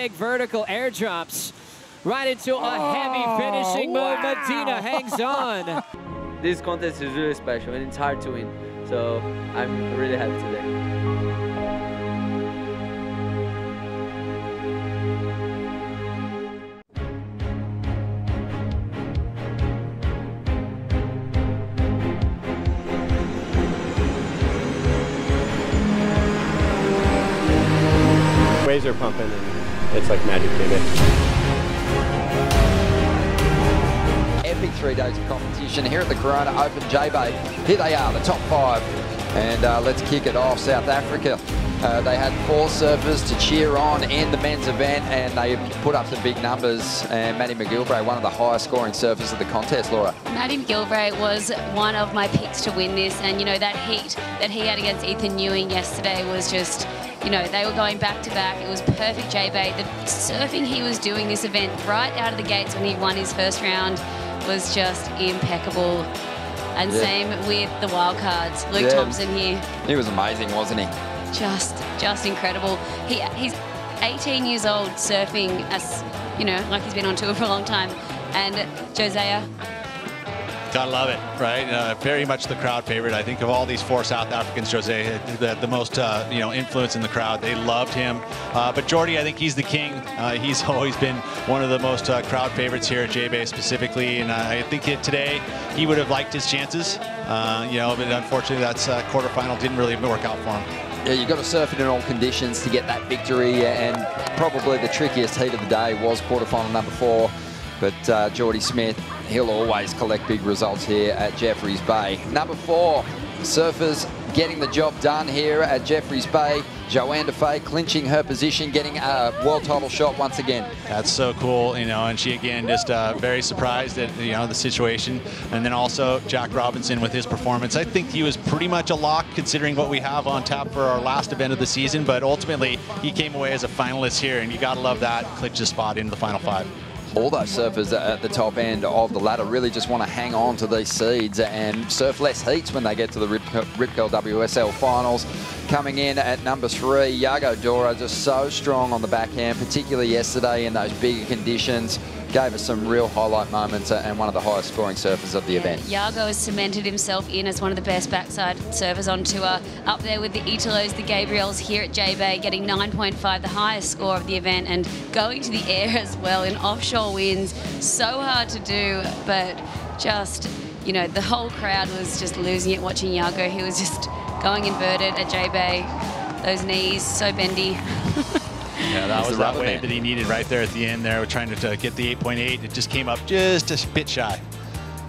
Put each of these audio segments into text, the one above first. big vertical airdrops right into a heavy finishing move. Medina hangs on. This contest is really special and it's hard to win. So I'm really happy today. Waves are pumping and it's like magic TV. Epic 3 days of competition here at the Corona Open J-Bay. Here they are, the top five. And let's kick it off, South Africa. They had four surfers to cheer on in the men's event and they put up some big numbers. And Matty McGilbray, one of the highest scoring surfers of the contest, Laura. Matty McGilbray was one of my picks to win this. And you know, that heat that he had against Ethan Newing yesterday was just, you know, they were going back to back. It was perfect J-Bay. The surfing he was doing this event right out of the gates when he won his first round was just impeccable. And same with the wildcards. Luke Thompson here. He was amazing, wasn't he? Just incredible. He's 18 years old surfing as, you know, like he's been on tour for a long time. And Jose. Gotta love it, right? Very much the crowd favorite. I think of all these four South Africans, Jose had the most, you know, influence in the crowd. They loved him. But Jordy, I think he's the king. He's always been one of the most crowd favorites here at J-Bay specifically. And I think that today he would have liked his chances, you know, but unfortunately that's quarterfinal didn't really work out for him. Yeah, you've got to surf it in all conditions to get that victory. And probably the trickiest heat of the day was quarterfinal number 4. But Jordy Smith, he'll always collect big results here at Jeffreys Bay. Number 4, surfers getting the job done here at Jeffreys Bay. Joanne DeFay clinching her position, getting a world title shot once again. That's so cool, you know, and she again just very surprised at, you know, the situation. And then also Jack Robinson with his performance. I think he was pretty much a lock considering what we have on tap for our last event of the season, but ultimately he came away as a finalist here, and you gotta love that, clinched his spot into the final 5. All those surfers at the top end of the ladder really just want to hang on to these seeds and surf less heats when they get to the Rip Curl WSL finals. Coming in at number 3, Yago Dora, just so strong on the backhand, particularly yesterday in those bigger conditions. Gave us some real highlight moments and one of the highest scoring surfers of the event. Yago has cemented himself in as one of the best backside surfers on tour. Up there with the Italos, the Gabriels here at J-Bay, getting 9.5, the highest score of the event, and going to the air as well in offshore winds. So hard to do, but just, you know, the whole crowd was just losing it watching Yago. He was just going inverted at J-Bay. Those knees, so bendy. Yeah, that was that wave that he needed right there at the end there. We're trying to get the 8.8. It just came up just a bit shy.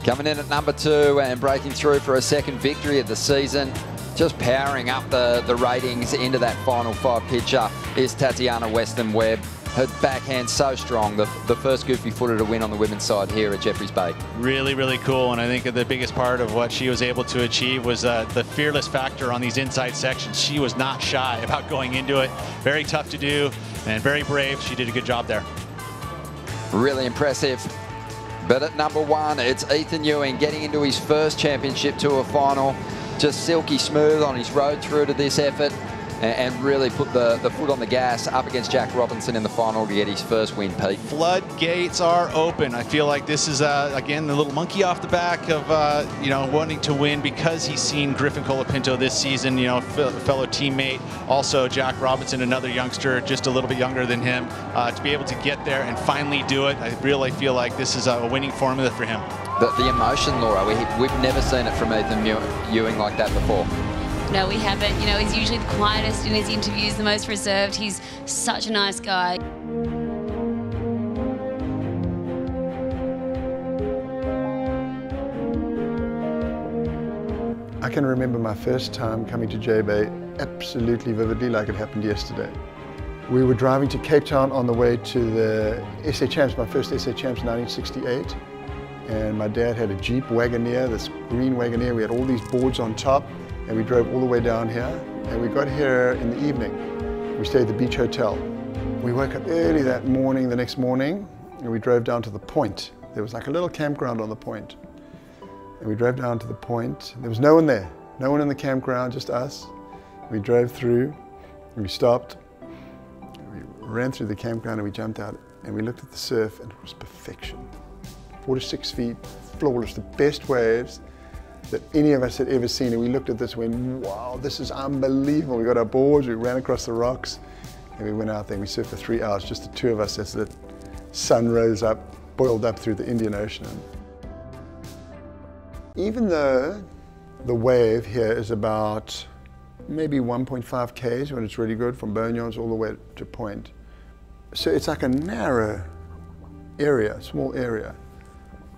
Coming in at number 2 and breaking through for a second victory of the season. Just powering up the ratings into that final 5 picture is Tatiana Weston-Webb. Her backhand so strong, the first goofy footer to win on the women's side here at Jeffreys Bay. Really, really cool, and I think the biggest part of what she was able to achieve was the fearless factor on these inside sections. She was not shy about going into it. Very tough to do and very brave. She did a good job there. Really impressive. But at number 1, it's Ethan Ewing getting into his first championship tour final. Just silky smooth on his road through to this effort. And really put the foot on the gas up against Jack Robinson in the final to get his first win, Pete. Floodgates are open. I feel like this is, again, the little monkey off the back of, you know, wanting to win because he's seen Griffin Colapinto this season, you know, fellow teammate. Also, Jack Robinson, another youngster, just a little bit younger than him. To be able to get there and finally do it, I really feel like this is a winning formula for him. The emotion, Laura, we've never seen it from Ethan Ewing like that before. No, we haven't. You know, he's usually the quietest in his interviews, the most reserved. He's such a nice guy. I can remember my first time coming to J-Bay absolutely vividly, like it happened yesterday. We were driving to Cape Town on the way to the SA Champs, my first SA Champs in 1968. And my dad had a Jeep Wagoneer, this green Wagoneer. We had all these boards on top. And we drove all the way down here, and we got here in the evening. We stayed at the beach hotel. We woke up early that morning, the next morning, and we drove down to the point. There was like a little campground on the point. And we drove down to the point. There was no one there, no one in the campground, just us. We drove through, and we stopped. We ran through the campground and we jumped out and we looked at the surf and it was perfection. 4 to 6 feet, flawless, the best waves that any of us had ever seen. And we looked at this and went, wow, this is unbelievable. We got our boards, we ran across the rocks and we went out there and we surfed for 3 hours, just the two of us as the sun rose up, boiled up through the Indian Ocean. Even though the wave here is about maybe 1.5 k's when it's really good, from Boneyards all the way to Point. So it's like a narrow area, small area.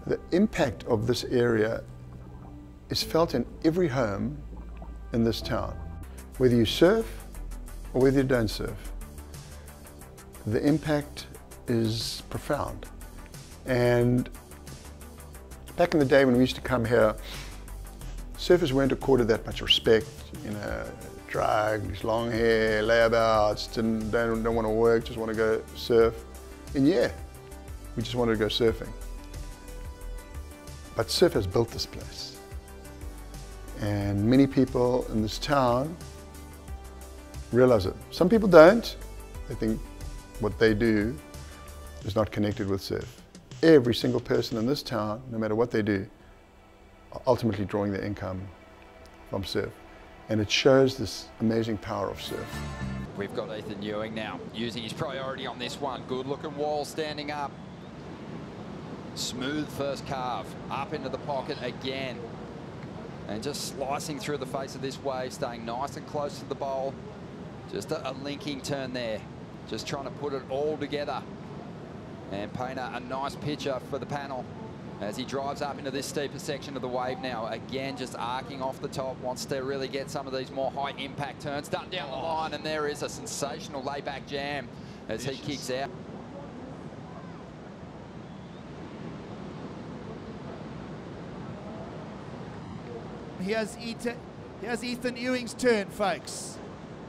The impact of this area is felt in every home in this town. Whether you surf or whether you don't surf, the impact is profound. And back in the day when we used to come here, surfers weren't accorded that much respect, you know, drugs, long hair, layabouts, don't want to work, just want to go surf. And yeah, we just wanted to go surfing. But surf has built this place. And many people in this town realize it. Some people don't. They think what they do is not connected with surf. Every single person in this town, no matter what they do, are ultimately drawing their income from surf. And it shows this amazing power of surf. We've got Ethan Ewing now, using his priority on this one. Good looking wall, standing up. Smooth first carve, up into the pocket again. And just slicing through the face of this wave, staying nice and close to the bowl. Just a linking turn there. Just trying to put it all together. And paint a nice picture for the panel. As he drives up into this steeper section of the wave now, again just arcing off the top, wants to really get some of these more high impact turns. Done down the line, and there is a sensational layback jam as he kicks out. Here's Ethan Ewing's turn, folks.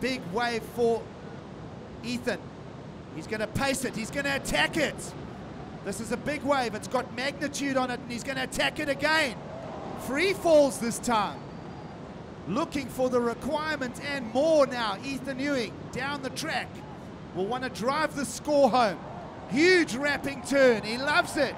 Big wave for Ethan. He's going to pace it, he's going to attack it. This is a big wave, it's got magnitude on it, and he's going to attack it again. Free falls this time. Looking for the requirement and more now. Ethan Ewing down the track will want to drive the score home. Huge wrapping turn, he loves it.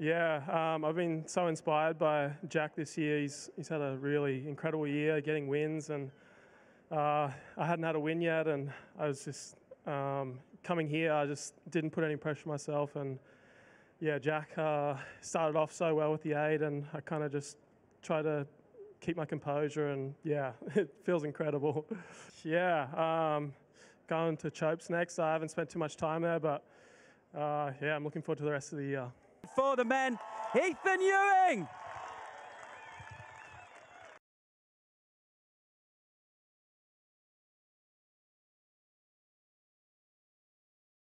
Yeah, I've been so inspired by Jack this year. He's had a really incredible year, getting wins, and I hadn't had a win yet, and I was just coming here. I just didn't put any pressure on myself, and yeah, Jack started off so well with the aid, and I kind of just tried to keep my composure, and yeah, it feels incredible. Yeah, going to Chopes next. I haven't spent too much time there, but yeah, I'm looking forward to the rest of the year. For the men, Ethan Ewing.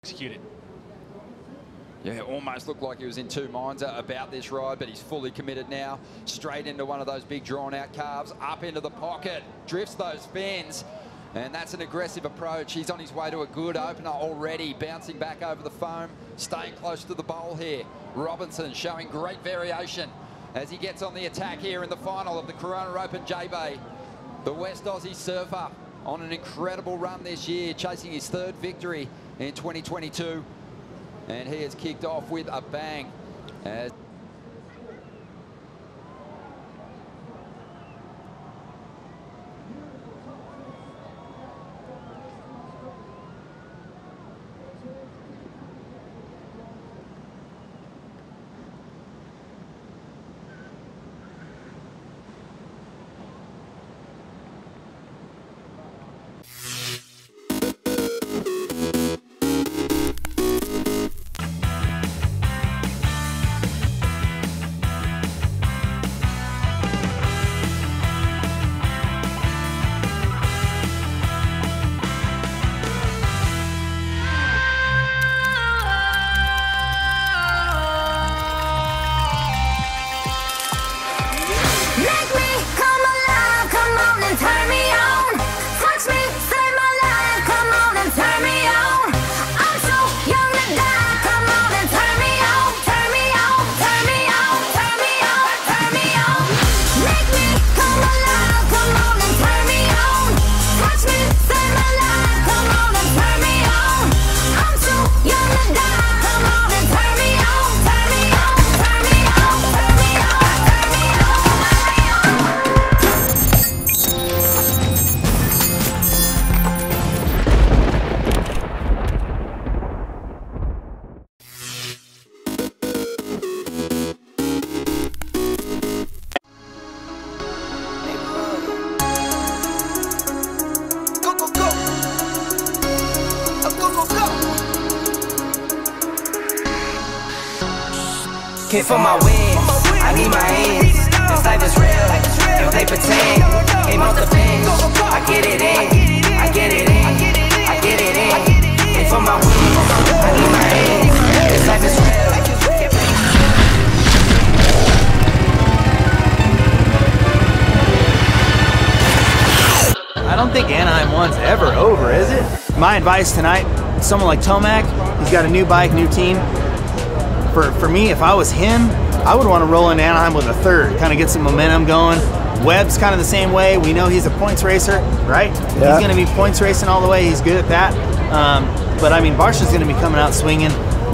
Executed. Yeah, almost looked like he was in two minds about this ride, but he's fully committed now. Straight into one of those big drawn-out carves, up into the pocket, drifts those fins. And that's an aggressive approach. He's on his way to a good opener already, bouncing back over the foam, staying close to the bowl here. Robinson showing great variation as he gets on the attack here in the final of the Corona Open J-Bay. The West Aussie surfer on an incredible run this year, chasing his third victory in 2022. And he has kicked off with a bang. looking for my wins. I need my hands. This life is real. If they pretend, came off the bench. I get it in. I get it in. I get it in. And for my wins, I need my hands. This life is real. I don't think Anaheim 1's ever over, is it? My advice tonight, someone like Tomac, he's got a new bike, new team. For me, if I was him, I would want to roll in Anaheim with a third, kind of get some momentum going. Webb's kind of the same way. We know he's a points racer, right? Yeah. He's going to be points racing all the way. He's good at that. But I mean, Barsha's going to be coming out swinging.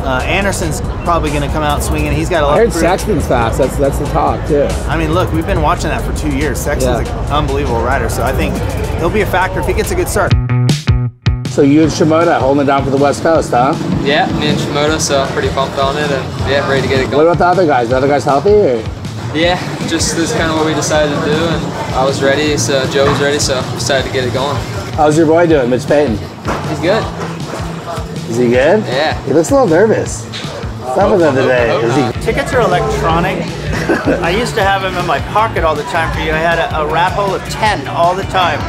Anderson's probably going to come out swinging. He's got a lot. I heard Saxton's fast. That's the talk too. I mean, look, we've been watching that for 2 years. Saxton's an unbelievable rider, so I think he'll be a factor if he gets a good start. So you and Shimoda holding it down for the West Coast, huh? Yeah, me and Shimoda. So I'm pretty pumped on it, and yeah, ready to get it going. What about the other guys? The other guys healthy? Or? Yeah, just this is kind of what we decided to do, and I was ready. So Joe was ready, so I decided to get it going. How's your boy doing, Mitch Payton? He's good. Is he good? Yeah. He looks a little nervous. Some of them today. Tickets are electronic. I used to have them in my pocket all the time for you. I had a rat hole of 10 all the time.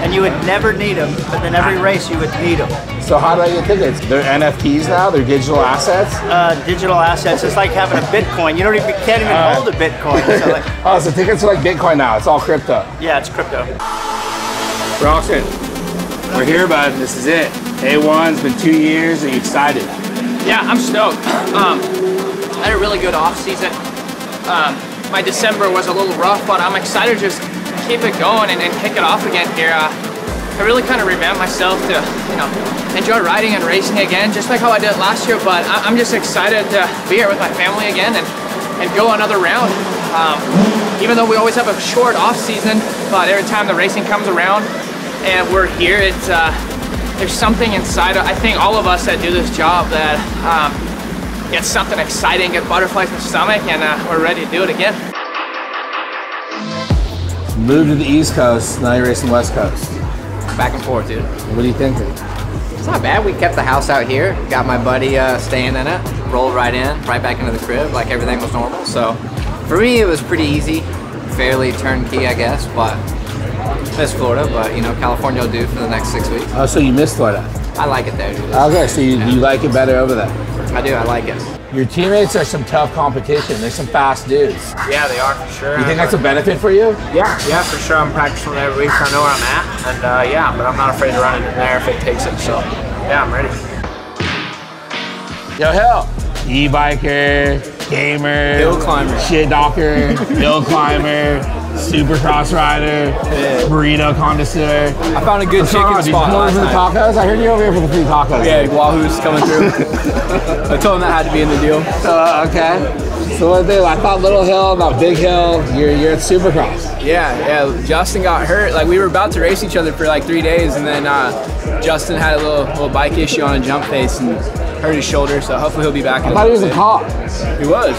And you would never need them, but then every race you would need them. So how do I get tickets? They're NFTs now? They're digital assets? Digital assets. It's like having a Bitcoin. You don't even, can't even hold a Bitcoin. So like, oh, so tickets are like Bitcoin now. It's all crypto. Yeah, it's crypto. Roxanne, we're here, bud. This is it. A1, it's been 2 years. Are you excited? Yeah, I'm stoked. I had a really good off-season. My December was a little rough, but I'm excited to just keep it going and kick it off again here. I really kind of revamped myself to, you know, enjoy riding and racing again, just like how I did last year, but I'm just excited to be here with my family again and go another round. Even though we always have a short off-season, but every time the racing comes around and we're here, it's... there's something inside, I think all of us that do this job, that gets something exciting, get butterflies in the stomach, and we're ready to do it again. Moved to the East Coast, now you're racing West Coast. Back and forth, dude. What are you thinking? It's not bad, we kept the house out here, got my buddy staying in it, rolled right in, right back into the crib, like everything was normal. So for me, it was pretty easy, fairly turnkey, I guess, but miss Florida, but you know, California will do for the next 6 weeks. Oh, so you miss Florida? I like it there, dude. Okay, so you like it better over there? I do, I like it. Your teammates are some tough competition. They're some fast dudes. Yeah, they are, for sure. You think that's a benefit for you? Yeah, for sure. I'm practicing every week, so I know where I'm at. And yeah, but I'm not afraid to run it in there if it takes it, so yeah, I'm ready. Yo, hell. E-biker, gamer, hill climber, shit docker, hill climber, supercross rider, burrito connoisseur. I found a good chicken spot last night. Tacos? I heard you over here for the free tacos. Yeah, Wahoo's coming through. I told him that had to be in the deal. Okay. So what did they? I thought Little Hill, about Big Hill. You're at supercross. Yeah. Justin got hurt. Like we were about to race each other for like 3 days, and then Justin had a little bike issue on a jump face and hurt his shoulder. So hopefully he'll be back. I thought he was a cop. He was.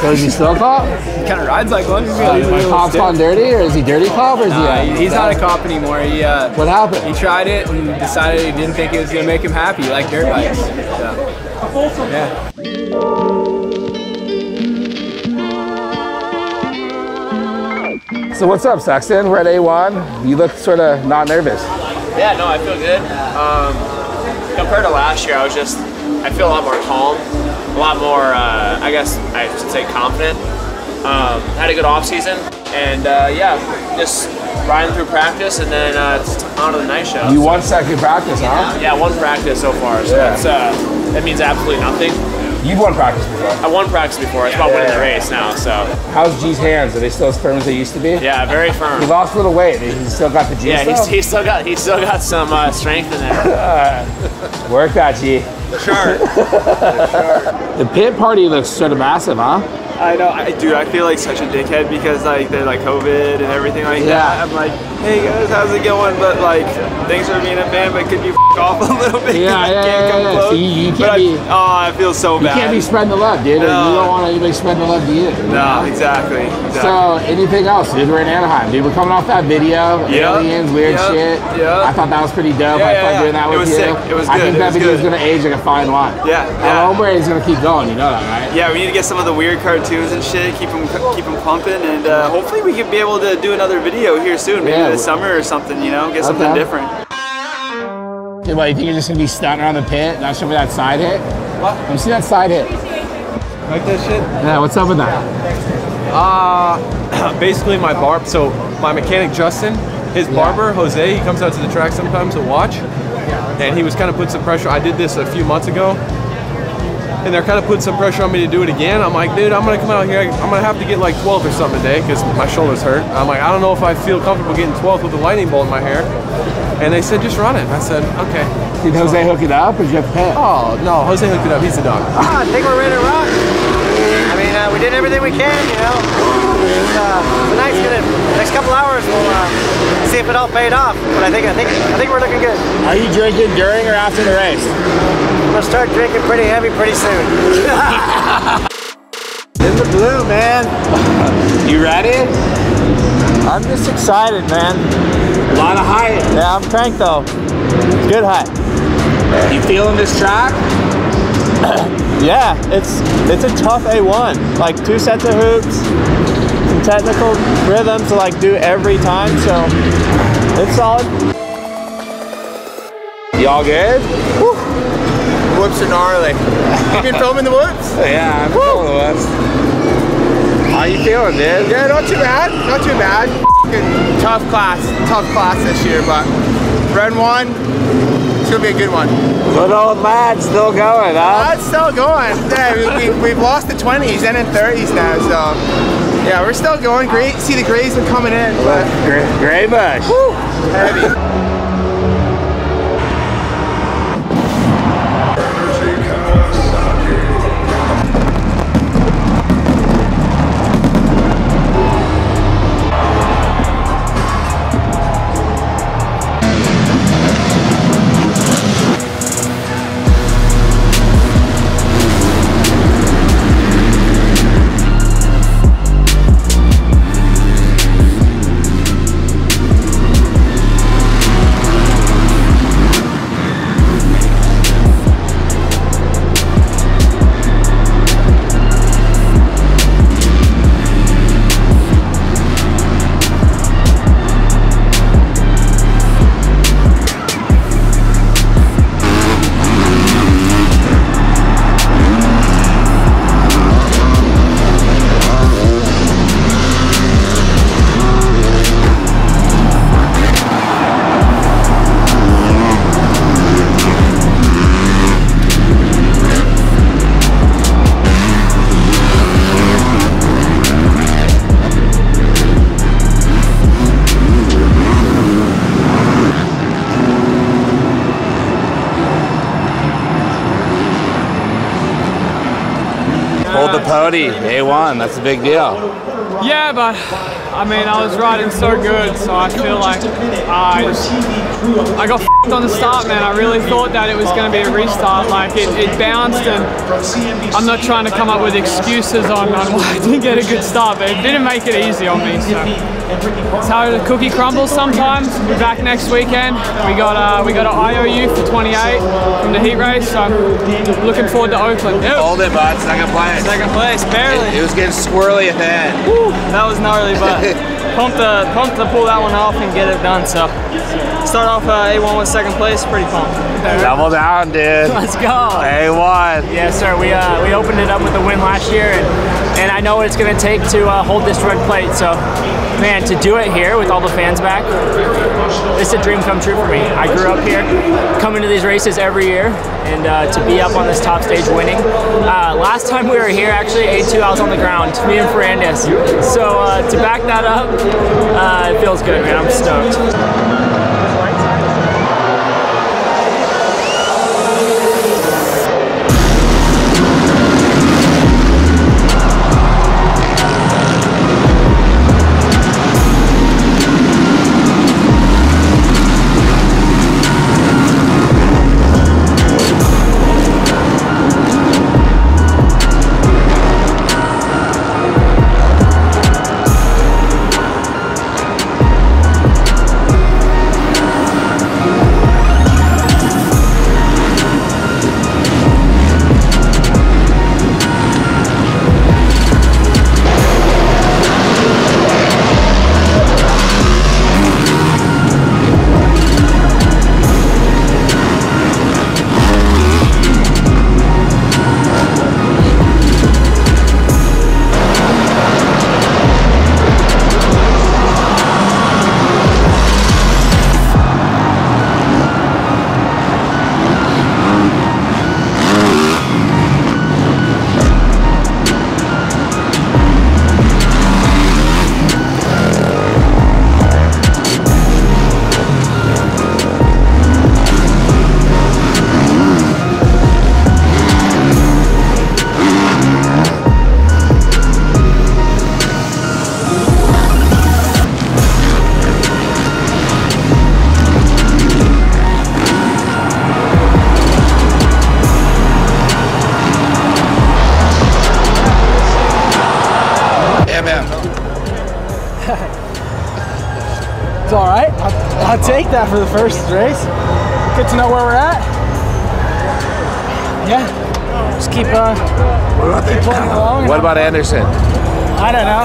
So is he still a cop? He kind of rides like one. Is cops on dirty, or is he dirty cop, or is he's not a cop anymore. He what happened? He tried it and decided he didn't think it was gonna make him happy. He liked dirt bikes. So, yeah. So what's up, Saxton? We're at A1. You look sort of not nervous. Yeah, no, I feel good. Compared to last year, I feel a lot more calm, a lot more, I guess I should say confident. Had a good off season, and yeah, just riding through practice, and then it's on to the night show. You won second practice, huh? Yeah, one practice so far, so that's, that means absolutely nothing. You've won practice before. I won practice before. It's about winning the race now, so. How's G's hands? Are they still as firm as they used to be? Yeah, very firm. He lost a little weight. He's still got the G stuff. He's still got some strength in there. Work that, G. Sure. The pit party looks sort of massive, huh? I know, dude, I feel like such a dickhead because like they're like COVID and everything like that. I'm like, hey guys, how's it going? But like, thanks for being a fan, but could you f off a little bit? Yeah. So you can't be, I feel so bad. You can't be spreading the love, dude. No. You don't want anybody spreading the love to you. No, exactly. So anything else, dude, we're in Anaheim. Dude, we're coming off that video, aliens, weird shit. I thought that was pretty dope. I had fun doing that with you. It was sick. It was good. I think that video is going to age like a fine line. Yeah, yeah. Ober is going to keep going, you know that, right? Yeah, we need to get some of the weird cartoons and shit, keep them pumping, and hopefully we can be able to do another video here soon, maybe this summer or something, you know, get something different. Dude, what, you think you're just going to be stunting around the pit, not showing me that side hit? What? Let me see that side hit. Like that shit? Yeah, what's up with that? Basically my barb, so my mechanic Justin, his barber, Jose, he comes out to the track sometimes to watch, and he was kind of put some pressure. I did this a few months ago, and they're kind of putting some pressure on me to do it again. I'm like, dude, I'm going to come out here, I'm going to have to get like 12th or something today because my shoulders hurt. I'm like, I don't know if I feel comfortable getting 12th with a lightning bolt in my hair. And they said, just run it. I said, okay. Did Jose hook it up or did you have to pay? Oh, no, Jose hooked it up. He's the dog. I think we're ready to rock. I mean, we did everything we can, you know. Tonight's gonna, next couple hours, we'll see if it all paid off. But I think we're looking good. Are you drinking during or after the race? We'll start drinking pretty heavy pretty soon. In the blue, man. You ready? I'm just excited, man. A lot of height. Yeah, I'm cranked though. Good height. You feeling this track? Yeah, it's a tough A1. Like 2 sets of hoops, some technical rhythms to like do every time. So it's solid. Y'all good? Woo. Whoops are gnarly. You been filming the whoops? Yeah, I'm filming the whoops. How you feeling, dude? Yeah, not too bad. Not too bad. Tough class this year, but round one, it's gonna be a good one. Good old lad, still going, huh? Lad's still going. Yeah, we've lost the 20s and in 30s now, so yeah, we're still going. Great, see the grays are coming in. But gray bush. Woo, heavy. A1, that's a big deal. Yeah, but I mean, I was riding so good, so I feel like I got f***ed on the start, man. I really thought that it was going to be a restart. Like it bounced, and I'm not trying to come up with excuses on why I didn't get a good start, but it didn't make it easy on me. So it's how the cookie crumbles sometimes. We're back next weekend. We got an IOU for 28 from the heat race, so I'm looking forward to Oakland. Ew. Hold it, bud. Second place. Second place, barely. It was getting squirrely at the end. Woo, that was gnarly, but pumped to pull that one off and get it done. So start off A1 with second place. Pretty pumped. Double down, dude. Let's go. A1. Yeah, sir. We opened it up with a win last year, and I know what it's going to take to hold this red plate. So. Man, to do it here with all the fans back, it's a dream come true for me. I grew up here, coming to these races every year, and to be up on this top stage winning. Last time we were here, actually, A2, I was on the ground, me and Fernandez. So to back that up, it feels good, man. I'm stoked. It's all right. I'll take that for the first race. Good to know where we're at. Yeah. Just keep plugging along. What about Anderson? I don't know.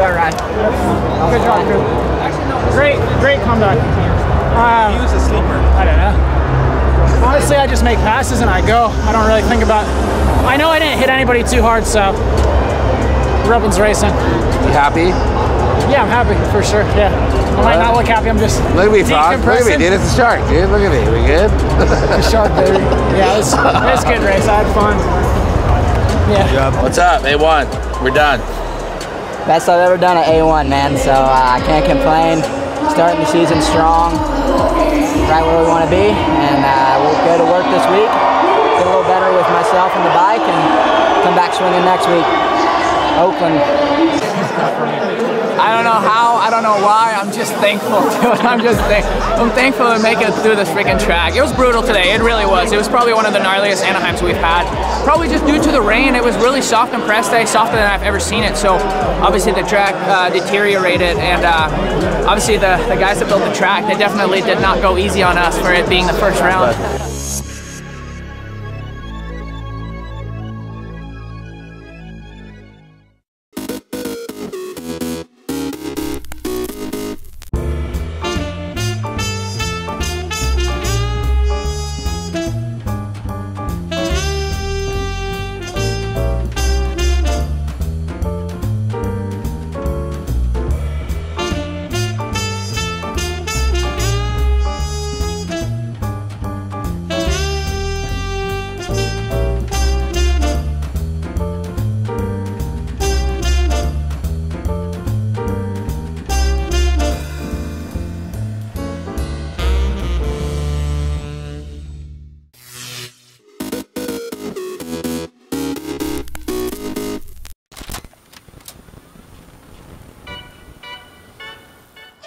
All right. Good job, crew. Great comeback. He was a sleeper. I don't know. Honestly, I just make passes and I go. I don't really think about it. I know I didn't hit anybody too hard, so Ruben's racing. You happy? Yeah, I'm happy for sure. Yeah. I might not look happy. I'm just decompressing. Look at me, dude. It's a shark, dude. Look at me. We good? It's a shark, baby. Yeah, it was a good race. I had fun. Yeah. What's up? A1. We're done. Best I've ever done at A1, man, so I can't complain. Starting the season strong, right where we want to be, and we'll go to work this week, get a little better with myself and the bike, and come back swinging next week. Oakland. I don't know how, I don't know why, I'm just thankful, dude. I'm thankful to make it through this freaking track. It was brutal today, it really was. It was probably one of the gnarliest Anaheims we've had. Probably just due to the rain, it was really soft and pressed day, softer than I've ever seen it. So obviously the track deteriorated, and obviously the guys that built the track, they definitely did not go easy on us for it being the first round.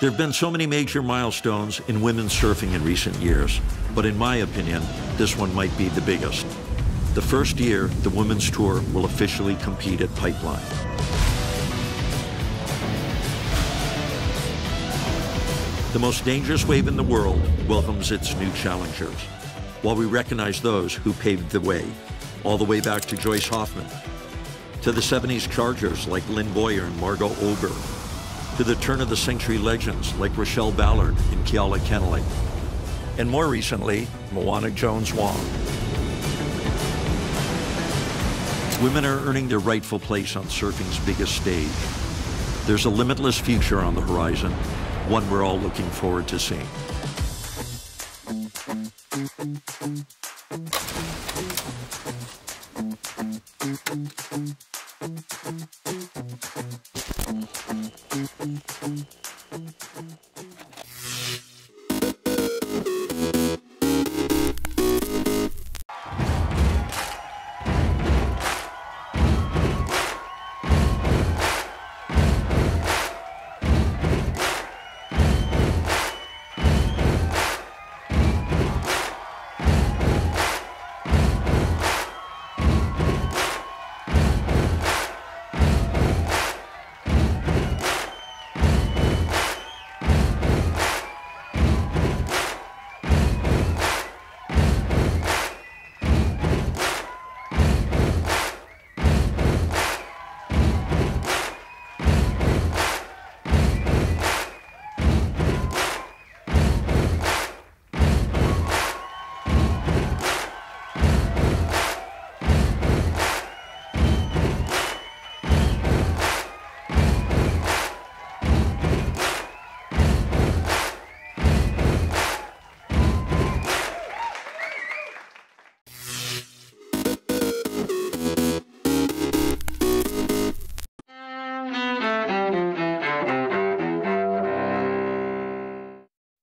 There have been so many major milestones in women's surfing in recent years, but in my opinion, this one might be the biggest. The first year the women's tour will officially compete at Pipeline. The most dangerous wave in the world welcomes its new challengers, while we recognize those who paved the way, all the way back to Joyce Hoffman, to the 70s chargers like Lynn Boyer and Margot Ober, to the turn-of-the-century legends like Rochelle Ballard and Keala Kennelly, and more recently, Moana Jones Wong. Women are earning their rightful place on surfing's biggest stage. There's a limitless future on the horizon, one we're all looking forward to seeing.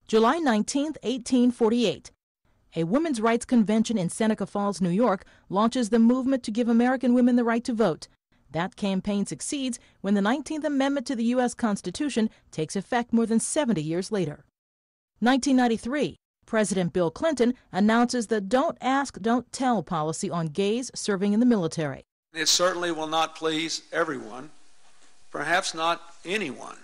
July 19, 1848. A women's rights convention in Seneca Falls, New York, launches the movement to give American women the right to vote. That campaign succeeds when the 19th Amendment to the U.S. Constitution takes effect more than 70 years later. 1993. President Bill Clinton announces the Don't Ask, Don't Tell policy on gays serving in the military. It certainly will not please everyone, perhaps not anyone,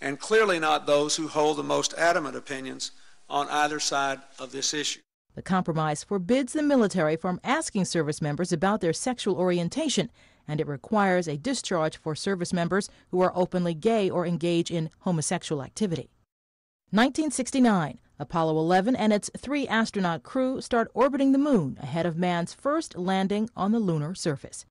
and clearly not those who hold the most adamant opinions on either side of this issue. The compromise forbids the military from asking service members about their sexual orientation, and it requires a discharge for service members who are openly gay or engage in homosexual activity. 1969, Apollo 11 and its 3-astronaut crew start orbiting the moon ahead of man's first landing on the lunar surface.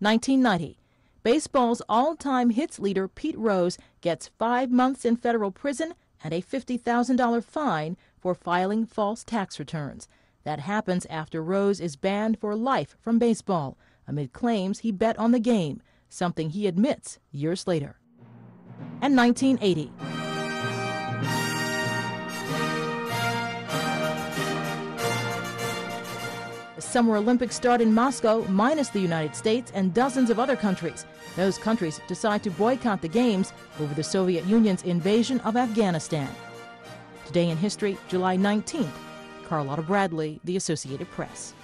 1990, baseball's all-time hits leader Pete Rose gets 5 months in federal prison and a $50,000 fine for filing false tax returns. That happens after Rose is banned for life from baseball amid claims he bet on the game, something he admits years later. And 1980. The Summer Olympics start in Moscow, minus the United States and dozens of other countries. Those countries decide to boycott the games over the Soviet Union's invasion of Afghanistan. Today in History, July 19th, Carlotta Bradley, The Associated Press.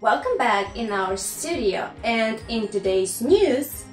Welcome back in our studio, and in today's news,